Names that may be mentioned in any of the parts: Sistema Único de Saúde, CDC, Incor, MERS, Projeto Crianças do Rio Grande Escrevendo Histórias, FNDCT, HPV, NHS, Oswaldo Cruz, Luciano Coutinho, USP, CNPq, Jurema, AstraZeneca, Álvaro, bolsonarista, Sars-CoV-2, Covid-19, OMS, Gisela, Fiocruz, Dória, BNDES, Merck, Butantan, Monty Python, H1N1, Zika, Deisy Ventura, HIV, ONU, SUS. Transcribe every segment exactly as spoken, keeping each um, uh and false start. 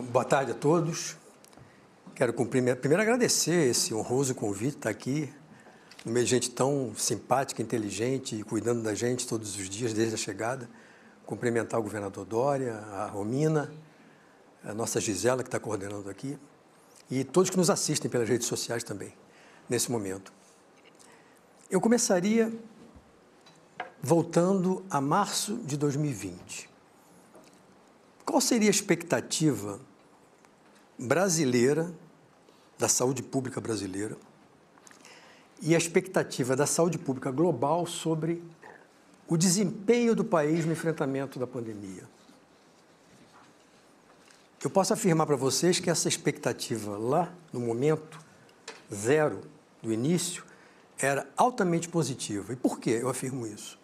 Boa tarde a todos. Quero primeiro agradecer esse honroso convite, estar aqui no meio de gente tão simpática, inteligente e cuidando da gente todos os dias desde a chegada. Cumprimentar o governador Dória, a Romina, a nossa Gisela, que está coordenando aqui, e todos que nos assistem pelas redes sociais também, nesse momento. Eu começaria voltando a março de dois mil e vinte. Qual seria a expectativa brasileira, da saúde pública brasileira, e a expectativa da saúde pública global sobre o desempenho do país no enfrentamento da pandemia? Eu posso afirmar para vocês que essa expectativa lá, no momento zero do início, era altamente positiva. E por que eu afirmo isso?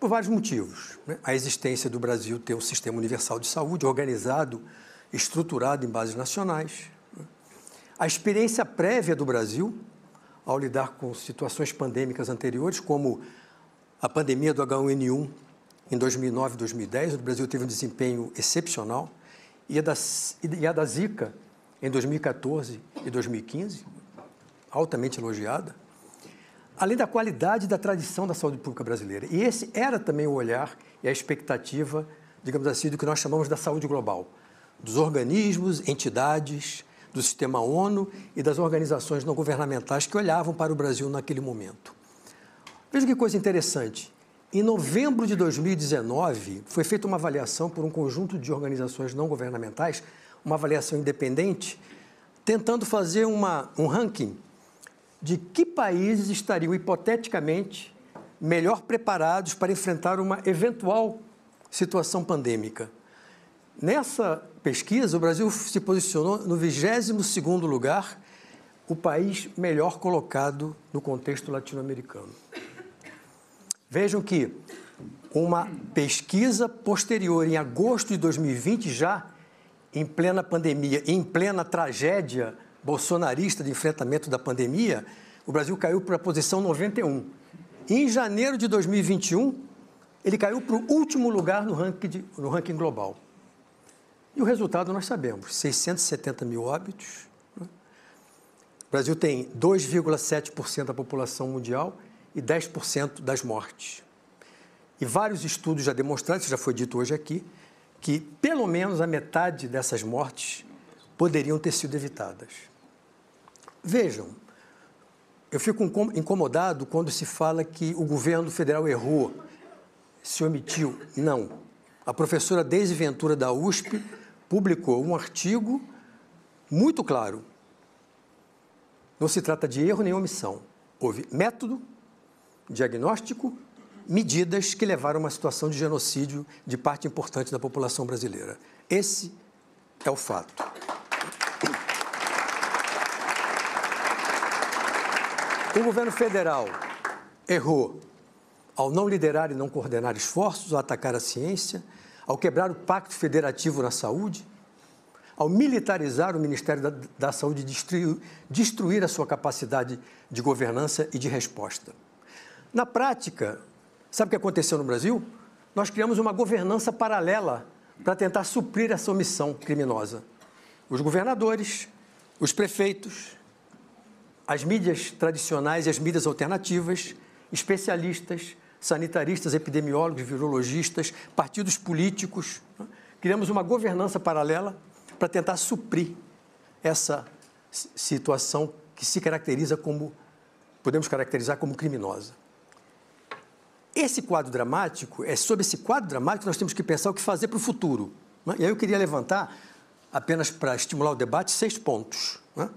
Por vários motivos, né? A existência do Brasil ter um sistema universal de saúde organizado, estruturado em bases nacionais. A experiência prévia do Brasil ao lidar com situações pandêmicas anteriores, como a pandemia do H um N um em dois mil e nove e dois mil e dez, onde o Brasil teve um desempenho excepcional, e a da, e a da Zika em dois mil e quatorze e dois mil e quinze, altamente elogiada, além da qualidade da tradição da saúde pública brasileira. E esse era também o olhar e a expectativa, digamos assim, do que nós chamamos da saúde global, dos organismos, entidades, do sistema ONU e das organizações não governamentais que olhavam para o Brasil naquele momento. Veja que coisa interessante. Em novembro de dois mil e dezenove, foi feita uma avaliação por um conjunto de organizações não governamentais, uma avaliação independente, tentando fazer uma, um ranking de que países estariam, hipoteticamente, melhor preparados para enfrentar uma eventual situação pandêmica. Nessa pesquisa, o Brasil se posicionou no vigésimo segundo lugar, o país melhor colocado no contexto latino-americano. Vejam que uma pesquisa posterior, em agosto de dois mil e vinte, já em plena pandemia, em plena tragédia bolsonarista de enfrentamento da pandemia, o Brasil caiu para a posição noventa e um. Em janeiro de dois mil e vinte e um, ele caiu para o último lugar no ranking, de, no ranking global. E o resultado nós sabemos, seiscentos e setenta mil óbitos. O Brasil tem dois vírgula sete por cento da população mundial e dez por cento das mortes. E vários estudos já demonstraram, isso já foi dito hoje aqui, que pelo menos a metade dessas mortes poderiam ter sido evitadas. Vejam, eu fico incomodado quando se fala que o governo federal errou, se omitiu. Não. A professora Deisy Ventura, da U S P, publicou um artigo muito claro. Não se trata de erro nem omissão. Houve método, diagnóstico, medidas que levaram a uma situação de genocídio de parte importante da população brasileira. Esse é o fato. O governo federal errou ao não liderar e não coordenar esforços, ao atacar a ciência, ao quebrar o Pacto Federativo na Saúde, ao militarizar o Ministério da, da Saúde e destruir, destruir a sua capacidade de governança e de resposta. Na prática, sabe o que aconteceu no Brasil? Nós criamos uma governança paralela para tentar suprir essa omissão criminosa. Os governadores, os prefeitos, as mídias tradicionais e as mídias alternativas, especialistas, sanitaristas, epidemiólogos, virologistas, partidos políticos. Criamos uma governança paralela para tentar suprir essa situação que se caracteriza como, podemos caracterizar como criminosa. Esse quadro dramático, é sobre esse quadro dramático que nós temos que pensar o que fazer para o futuro. Né? E aí eu queria levantar, apenas para estimular o debate, seis pontos. Né?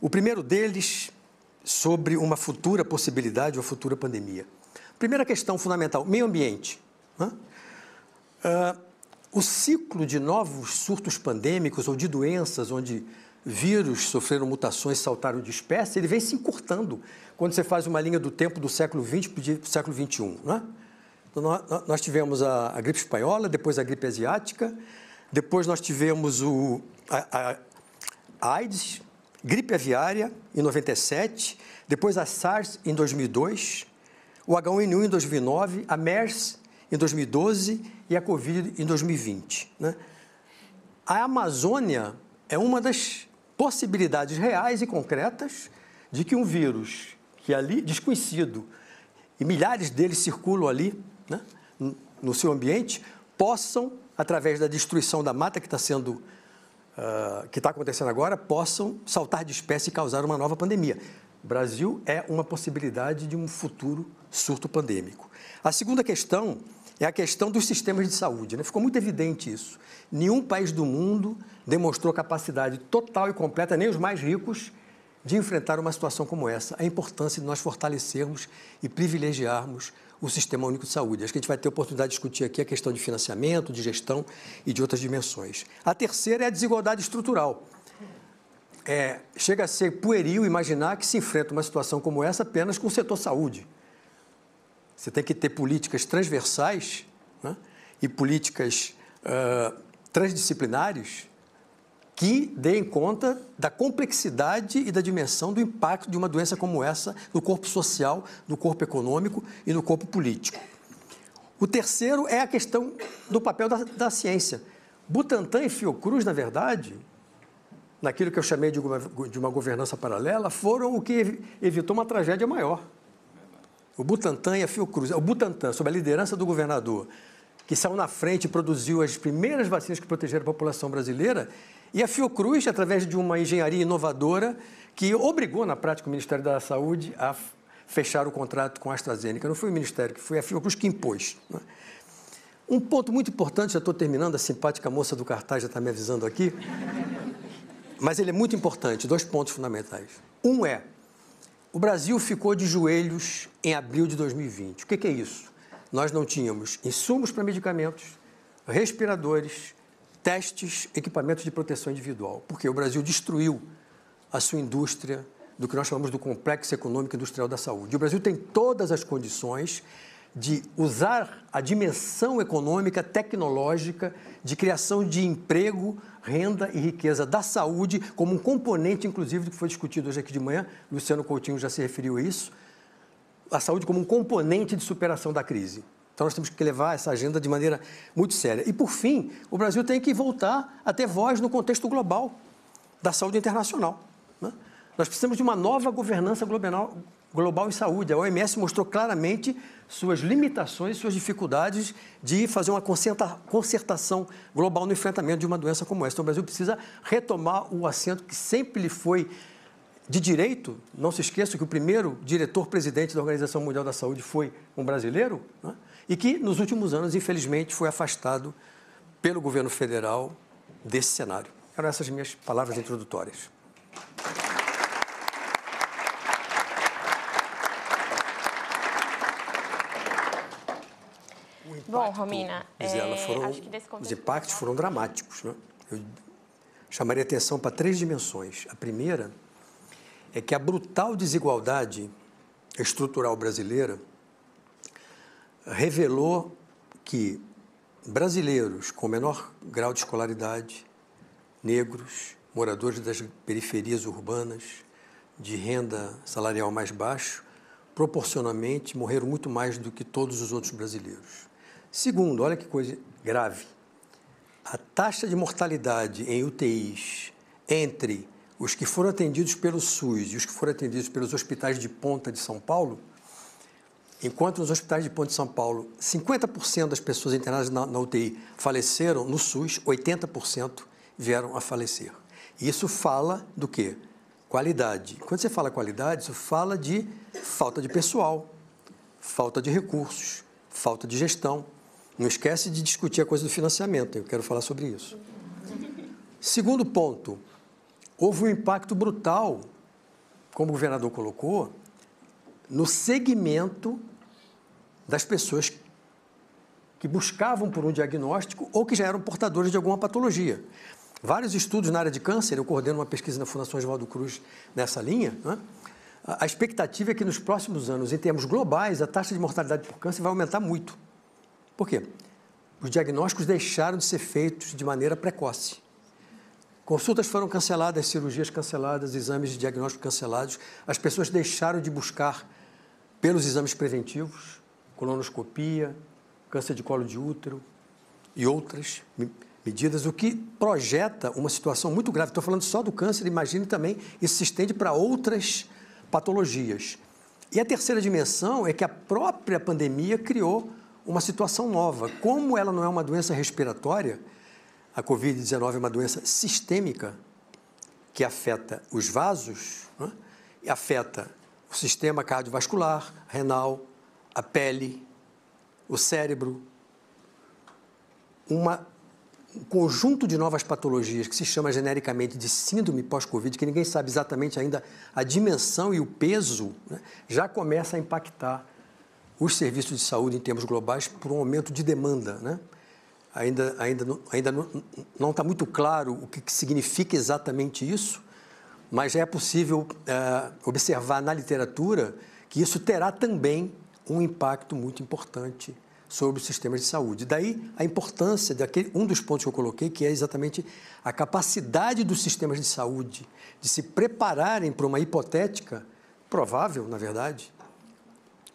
O primeiro deles, sobre uma futura possibilidade, uma futura pandemia. Primeira questão fundamental, meio ambiente. Né? Ah, o ciclo de novos surtos pandêmicos ou de doenças onde vírus sofreram mutações, saltaram de espécie, ele vem se encurtando quando você faz uma linha do tempo do século vinte para o século vinte e um. Né? Então, nós tivemos a, a gripe espanhola, depois a gripe asiática, depois nós tivemos o, a, a, a AIDS, gripe aviária em noventa e sete, depois a SARS em dois mil e dois, o H um N um em dois mil e nove, a MERS em dois mil e doze e a Covid em dois mil e vinte. Né? a Amazônia é uma das possibilidades reais e concretas de que um vírus que ali, desconhecido, e milhares deles circulam ali, né, no seu ambiente, possam, através da destruição da mata que está sendo, uh, que está acontecendo agora, possam saltar de espécie e causar uma nova pandemia. O Brasil é uma possibilidade de um futuro surto pandêmico. A segunda questão é a questão dos sistemas de saúde, né? Ficou muito evidente isso. Nenhum país do mundo demonstrou capacidade total e completa, nem os mais ricos, de enfrentar uma situação como essa. A importância de nós fortalecermos e privilegiarmos o Sistema Único de Saúde. Acho que a gente vai ter oportunidade de discutir aqui a questão de financiamento, de gestão e de outras dimensões. A terceira é a desigualdade estrutural. É, chega a ser pueril imaginar que se enfrenta uma situação como essa apenas com o setor saúde. Você tem que ter políticas transversais, né, e políticas uh, transdisciplinares que deem conta da complexidade e da dimensão do impacto de uma doença como essa no corpo social, no corpo econômico e no corpo político. O terceiro é a questão do papel da, da ciência. Butantan e Fiocruz, na verdade, naquilo que eu chamei de uma, de uma governança paralela, foram o que evitou uma tragédia maior. O Butantan e a Fiocruz. O Butantan, sob a liderança do governador, que saiu na frente e produziu as primeiras vacinas que protegeram a população brasileira, e a Fiocruz, através de uma engenharia inovadora, que obrigou, na prática, o Ministério da Saúde a fechar o contrato com a AstraZeneca. Não foi o Ministério, foi a Fiocruz que impôs. Um ponto muito importante, já estou terminando, a simpática moça do cartaz já está me avisando aqui, mas ele é muito importante, dois pontos fundamentais. Um é, o Brasil ficou de joelhos em abril de dois mil e vinte. O que é isso? Nós não tínhamos insumos para medicamentos, respiradores, testes, equipamentos de proteção individual, porque o Brasil destruiu a sua indústria do que nós chamamos do complexo econômico industrial da saúde. O Brasil tem todas as condições de usar a dimensão econômica, tecnológica, de criação de emprego, renda e riqueza da saúde, como um componente, inclusive, do que foi discutido hoje aqui de manhã, Luciano Coutinho já se referiu a isso, a saúde como um componente de superação da crise. Então, nós temos que levar essa agenda de maneira muito séria. E, por fim, o Brasil tem que voltar a ter voz no contexto global da saúde internacional, né? Nós precisamos de uma nova governança global, global em saúde. A O M S mostrou claramente suas limitações, suas dificuldades de fazer uma concertação global no enfrentamento de uma doença como essa. Então, o Brasil precisa retomar o assento que sempre lhe foi de direito. Não se esqueça que o primeiro diretor-presidente da Organização Mundial da Saúde foi um brasileiro, né? E que, nos últimos anos, infelizmente, foi afastado pelo governo federal desse cenário. Eram essas minhas palavras introdutórias. Bom, Romina, Gisela, foram, acho que desse contexto... os impactos foram dramáticos, né? Eu chamaria atenção para três dimensões. A primeira é que a brutal desigualdade estrutural brasileira revelou que brasileiros com menor grau de escolaridade, negros, moradores das periferias urbanas, de renda salarial mais baixa, proporcionalmente morreram muito mais do que todos os outros brasileiros. Segundo, olha que coisa grave, a taxa de mortalidade em U T Is entre os que foram atendidos pelo SUS e os que foram atendidos pelos hospitais de ponta de São Paulo, enquanto nos hospitais de ponta de São Paulo, cinquenta por cento das pessoas internadas na, na U T I faleceram, no SUS, oitenta por cento vieram a falecer. E isso fala do quê? Qualidade. Quando você fala qualidade, isso fala de falta de pessoal, falta de recursos, falta de gestão. Não esquece de discutir a coisa do financiamento, eu quero falar sobre isso. Segundo ponto, houve um impacto brutal, como o governador colocou, no segmento das pessoas que buscavam por um diagnóstico ou que já eram portadores de alguma patologia. Vários estudos na área de câncer, eu coordeno uma pesquisa na Fundação Oswaldo Cruz nessa linha, né? A expectativa é que nos próximos anos, em termos globais, a taxa de mortalidade por câncer vai aumentar muito. Por quê? Os diagnósticos deixaram de ser feitos de maneira precoce. Consultas foram canceladas, cirurgias canceladas, exames de diagnóstico cancelados. As pessoas deixaram de buscar pelos exames preventivos, colonoscopia, câncer de colo de útero e outras, medidas, o que projeta uma situação muito grave. Estou falando só do câncer, imagine também, isso se estende para outras patologias. E a terceira dimensão é que a própria pandemia criou uma situação nova. Como ela não é uma doença respiratória, a covid dezenove é uma doença sistêmica que afeta os vasos, né? E afeta o sistema cardiovascular, renal, a pele, o cérebro, uma, um conjunto de novas patologias que se chama genericamente de síndrome pós-Covid, que ninguém sabe exatamente ainda a dimensão e o peso, né? Já começa a impactar os serviços de saúde em termos globais por um aumento de demanda, né? Ainda, ainda, ainda não está muito claro o que significa exatamente isso, mas já é possível é, observar na literatura que isso terá também um impacto muito importante sobre os sistemas de saúde. Daí a importância daquele, um dos pontos que eu coloquei, que é exatamente a capacidade dos sistemas de saúde de se prepararem para uma hipotética, provável, na verdade,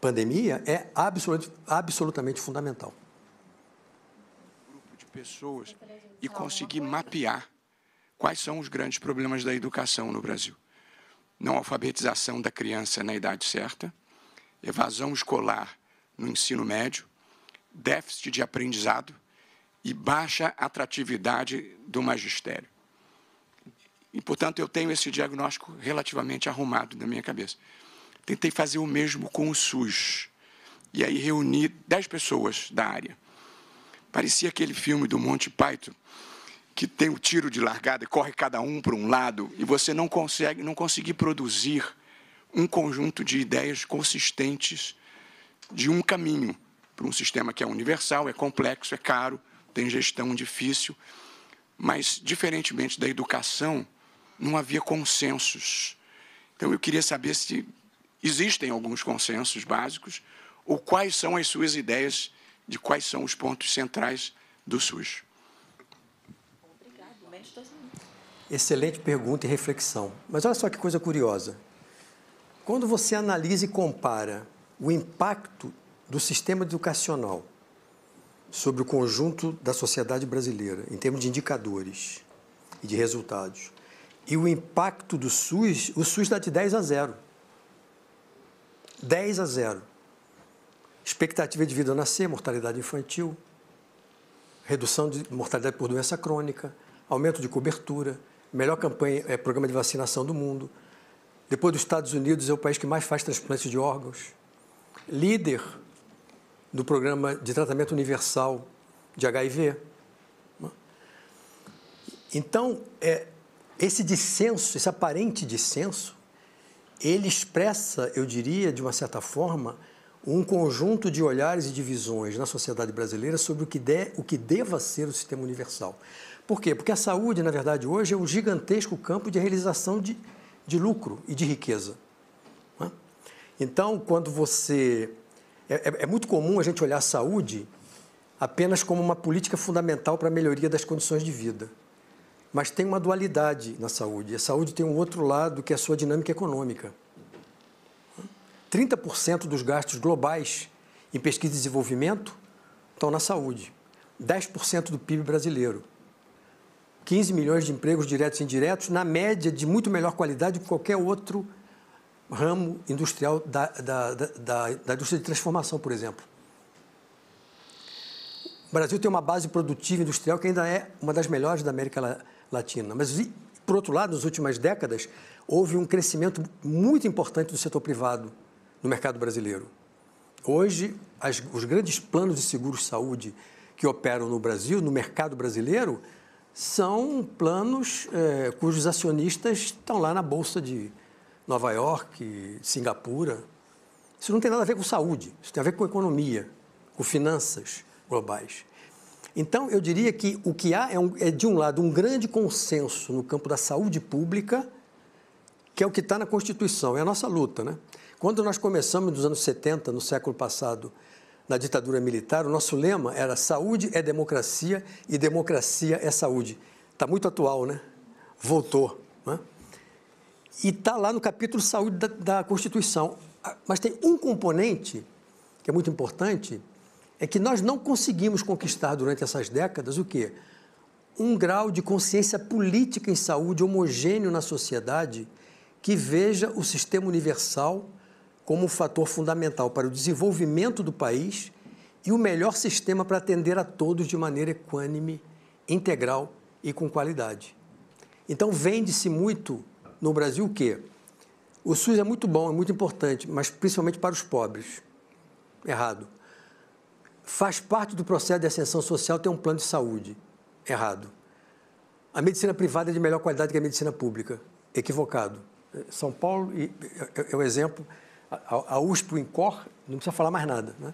pandemia, é absolut, absolutamente fundamental. Pessoas e conseguir mapear quais são os grandes problemas da educação no Brasil. Não alfabetização da criança na idade certa, evasão escolar no ensino médio, déficit de aprendizado e baixa atratividade do magistério. E, portanto, eu tenho esse diagnóstico relativamente arrumado na minha cabeça. Tentei fazer o mesmo com o SUS e aí reuni dez pessoas da área. Parecia aquele filme do Monty Python, que tem o tiro de largada e corre cada um para um lado, e você não consegue, não conseguir produzir um conjunto de ideias consistentes de um caminho para um sistema que é universal, é complexo, é caro, tem gestão difícil, mas, diferentemente da educação, não havia consensos. Então, eu queria saber se existem alguns consensos básicos ou quais são as suas ideias de quais são os pontos centrais do SUS. Excelente pergunta e reflexão. Mas olha só que coisa curiosa. Quando você analisa e compara o impacto do sistema educacional sobre o conjunto da sociedade brasileira, em termos de indicadores e de resultados, e o impacto do SUS, o SUS dá de dez a zero. dez a zero. Expectativa de vida ao nascer, mortalidade infantil, redução de mortalidade por doença crônica, aumento de cobertura, melhor campanha, é, programa de vacinação do mundo. Depois dos Estados Unidos, é o país que mais faz transplantes de órgãos. Líder do programa de tratamento universal de H I V. Então, é, esse dissenso, esse aparente dissenso, ele expressa, eu diria, de uma certa forma, um conjunto de olhares e divisões na sociedade brasileira sobre o que, de, o que deva ser o sistema universal. Por quê? Porque a saúde, na verdade, hoje é um gigantesco campo de realização de, de lucro e de riqueza. Então, quando você... É, é muito comum a gente olhar a saúde apenas como uma política fundamental para a melhoria das condições de vida. Mas tem uma dualidade na saúde. A saúde tem um outro lado, que é a sua dinâmica econômica. trinta por cento dos gastos globais em pesquisa e desenvolvimento estão na saúde, dez por cento do P I B brasileiro, quinze milhões de empregos diretos e indiretos, na média de muito melhor qualidade que qualquer outro ramo industrial da, da, da, da, da indústria de transformação, por exemplo. O Brasil tem uma base produtiva industrial que ainda é uma das melhores da América Latina, mas, por outro lado, nas últimas décadas, houve um crescimento muito importante do setor privado no mercado brasileiro. Hoje, as, os grandes planos de seguro-saúde que operam no Brasil, no mercado brasileiro, são planos é, cujos acionistas estão lá na Bolsa de Nova York, Singapura. Isso não tem nada a ver com saúde, isso tem a ver com economia, com finanças globais. Então, eu diria que o que há é, um, é, de um lado, um grande consenso no campo da saúde pública, que é o que está na Constituição, é a nossa luta, né? Quando nós começamos nos anos setenta, no século passado, na ditadura militar, o nosso lema era saúde é democracia e democracia é saúde. Está muito atual, né? Voltou, né? E está lá no capítulo saúde da, da Constituição. Mas tem um componente que é muito importante, é que nós não conseguimos conquistar durante essas décadas o quê? um grau de consciência política em saúde homogêneo na sociedade que veja o sistema universal como um fator fundamental para o desenvolvimento do país e o melhor sistema para atender a todos de maneira equânime, integral e com qualidade. Então, vende-se muito no Brasil o quê? O SUS é muito bom, é muito importante, mas principalmente para os pobres. Errado. Faz parte do processo de ascensão social ter um plano de saúde. Errado. A medicina privada é de melhor qualidade que a medicina pública. Equivocado. São Paulo é o exemplo. A U S P, o Incor, não precisa falar mais nada, né?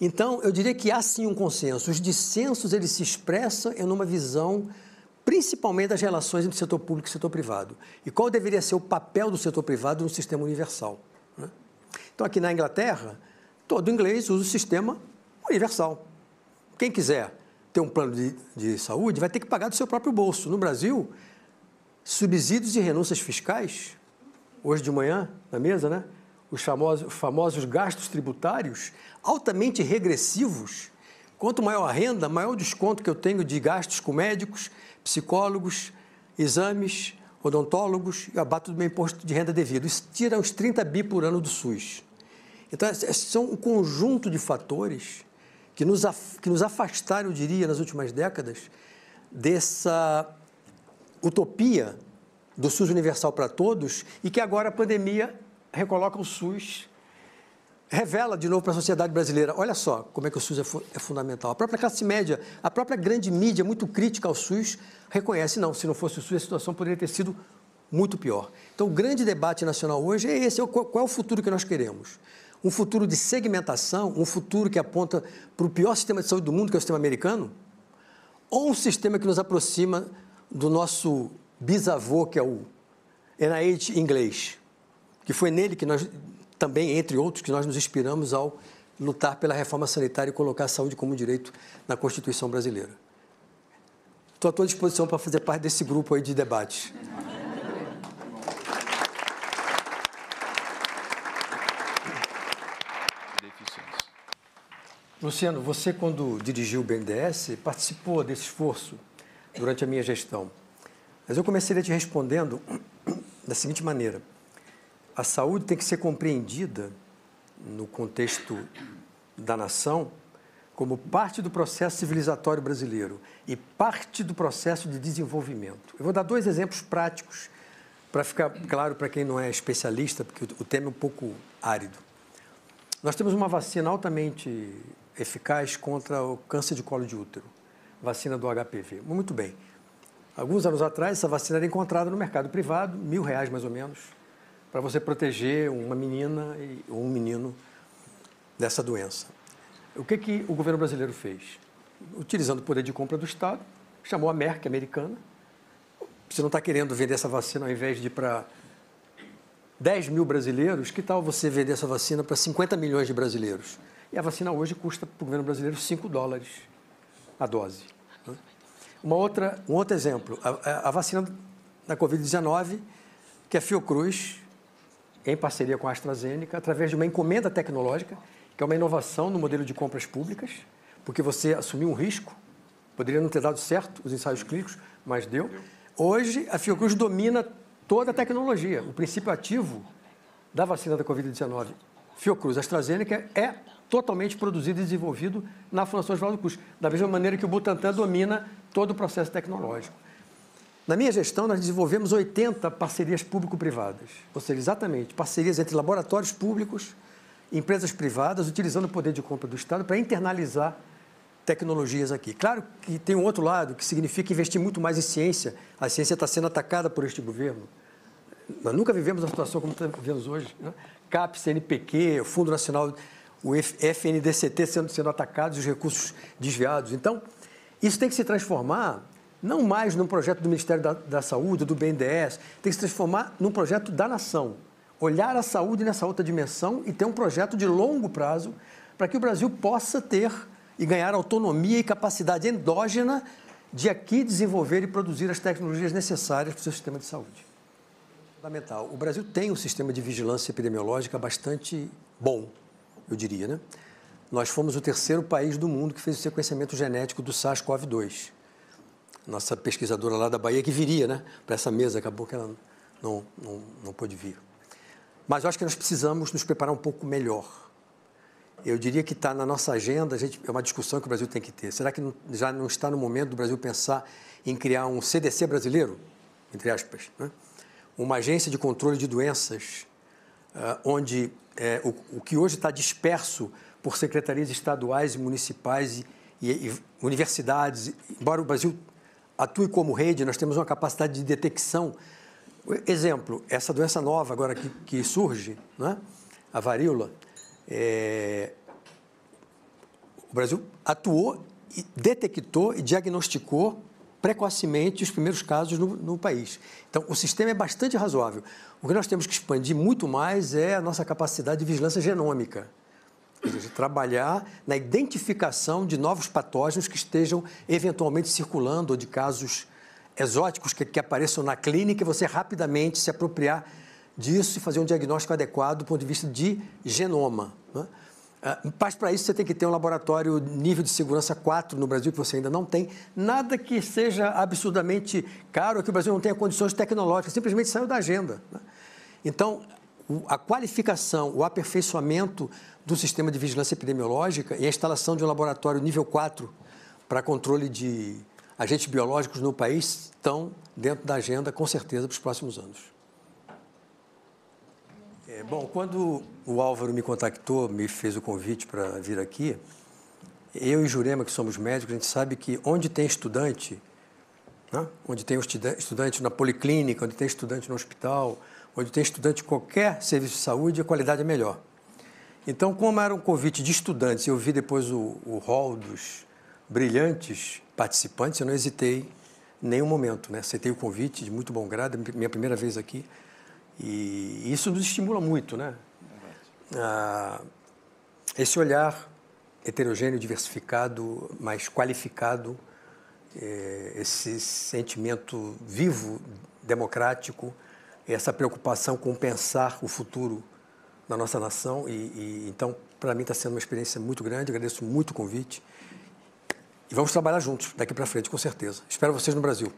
Então, eu diria que há sim um consenso. Os dissensos, eles se expressam em uma visão, principalmente das relações entre o setor público e o setor privado. E qual deveria ser o papel do setor privado no sistema universal, né? Então, aqui na Inglaterra, todo inglês usa o sistema universal. Quem quiser ter um plano de, de saúde vai ter que pagar do seu próprio bolso. No Brasil, subsídios e renúncias fiscais, hoje de manhã, na mesa, né? Os famosos, famosos gastos tributários, altamente regressivos. Quanto maior a renda, maior o desconto que eu tenho de gastos com médicos, psicólogos, exames, odontólogos, eu abato do meu imposto de renda devido. Isso tira uns trinta bi por ano do SUS. Então, são um conjunto de fatores que nos, que nos afastaram, eu diria, nas últimas décadas, dessa utopia do SUS universal para todos e que agora a pandemia recoloca o SUS, revela de novo para a sociedade brasileira, olha só como é que o SUS é, fu é fundamental. A própria classe média, a própria grande mídia, muito crítica ao SUS, reconhece, não, se não fosse o SUS, a situação poderia ter sido muito pior. Então, o grande debate nacional hoje é esse, qual é o futuro que nós queremos? Um futuro de segmentação, um futuro que aponta para o pior sistema de saúde do mundo, que é o sistema americano, ou um sistema que nos aproxima do nosso bisavô, que é o N H S inglês, que foi nele que nós, também, entre outros, que nós nos inspiramos ao lutar pela reforma sanitária e colocar a saúde como direito na Constituição brasileira. Estou à tua disposição para fazer parte desse grupo aí de debate. Luciano, você, quando dirigiu o B N D E S, participou desse esforço durante a minha gestão. Mas eu começaria te respondendo da seguinte maneira. A saúde tem que ser compreendida, no contexto da nação, como parte do processo civilizatório brasileiro e parte do processo de desenvolvimento. Eu vou dar dois exemplos práticos para ficar claro para quem não é especialista, porque o tema é um pouco árido. Nós temos uma vacina altamente eficaz contra o câncer de colo de útero, vacina do H P V. Muito bem. Alguns anos atrás, essa vacina era encontrada no mercado privado, mil reais mais ou menos, para você proteger uma menina ou um menino dessa doença. O que, que o governo brasileiro fez? Utilizando o poder de compra do Estado, chamou a Merck, americana. Você não está querendo vender essa vacina ao invés de para dez mil brasileiros, que tal você vender essa vacina para cinquenta milhões de brasileiros? E a vacina hoje custa para o governo brasileiro cinco dólares a dose. Uma outra, um outro exemplo, a, a vacina da Covid dezenove, que a Fiocruz, em parceria com a AstraZeneca, através de uma encomenda tecnológica, que é uma inovação no modelo de compras públicas, porque você assumiu um risco, poderia não ter dado certo os ensaios clínicos, mas deu. Hoje, a Fiocruz domina toda a tecnologia. O princípio ativo da vacina da Covid dezenove, Fiocruz, AstraZeneca, é totalmente produzido e desenvolvido na Fundação Oswaldo Cruz, da mesma maneira que o Butantan domina todo o processo tecnológico. Na minha gestão, nós desenvolvemos oitenta parcerias público-privadas, ou seja, exatamente, parcerias entre laboratórios públicos e empresas privadas, utilizando o poder de compra do Estado para internalizar tecnologias aqui. Claro que tem um outro lado, que significa investir muito mais em ciência. A ciência está sendo atacada por este governo. Nós nunca vivemos uma situação como vivemos hoje, né? C A P, C N P Q, o Fundo Nacional, o F N D C T sendo, sendo atacados, os recursos desviados. Então, isso tem que se transformar não mais num projeto do Ministério da, da Saúde, do B N D E S, tem que se transformar num projeto da nação. Olhar a saúde nessa outra dimensão e ter um projeto de longo prazo para que o Brasil possa ter e ganhar autonomia e capacidade endógena de aqui desenvolver e produzir as tecnologias necessárias para o seu sistema de saúde. Fundamental. O Brasil tem um sistema de vigilância epidemiológica bastante bom, eu diria, né? Nós fomos o terceiro país do mundo que fez o sequenciamento genético do SARS CoV dois. nossa pesquisadora lá da Bahia, que viria, né, para essa mesa, acabou que ela não, não, não pôde vir. Mas eu acho que nós precisamos nos preparar um pouco melhor. Eu diria que está na nossa agenda, a gente, é uma discussão que o Brasil tem que ter. Será que não, já não está no momento do Brasil pensar em criar um C D C brasileiro, entre aspas, né? Uma agência de controle de doenças, uh, onde é, o, o que hoje está disperso por secretarias estaduais e municipais e, e, e universidades, embora o Brasil atue como rede, nós temos uma capacidade de detecção. Exemplo, essa doença nova agora que, que surge, né? A varíola, é... o Brasil atuou, e detectou e diagnosticou precocemente os primeiros casos no, no país. Então, o sistema é bastante razoável. O que nós temos que expandir muito mais é a nossa capacidade de vigilância genômica, ou seja, trabalhar na identificação de novos patógenos que estejam eventualmente circulando ou de casos exóticos que, que apareçam na clínica, e você rapidamente se apropriar disso e fazer um diagnóstico adequado do ponto de vista de genoma, né? Mas para isso você tem que ter um laboratório nível de segurança quatro no Brasil, que você ainda não tem. Nada que seja absurdamente caro, que o Brasil não tenha condições tecnológicas, simplesmente saiu da agenda, né? Então, a qualificação, o aperfeiçoamento do sistema de vigilância epidemiológica e a instalação de um laboratório nível quatro para controle de agentes biológicos no país estão dentro da agenda, com certeza, para os próximos anos. É, bom, quando o Álvaro me contactou, me fez o convite para vir aqui, eu e Jurema, que somos médicos, a gente sabe que onde tem estudante, né? Onde tem um estudante na policlínica, onde tem estudante no hospital, onde tem estudante em qualquer serviço de saúde, a qualidade é melhor. Então, como era um convite de estudantes, eu vi depois o, o hall dos brilhantes participantes, eu não hesitei em nenhum momento, né? Aceitei o convite de muito bom grado, minha primeira vez aqui. E isso nos estimula muito, né? Ah, esse olhar heterogêneo, diversificado, mais qualificado, eh, esse sentimento vivo, democrático, essa preocupação com pensar o futuro da nossa nação. E, e então, para mim, está sendo uma experiência muito grande. Agradeço muito o convite. E vamos trabalhar juntos daqui para frente, com certeza. Espero vocês no Brasil.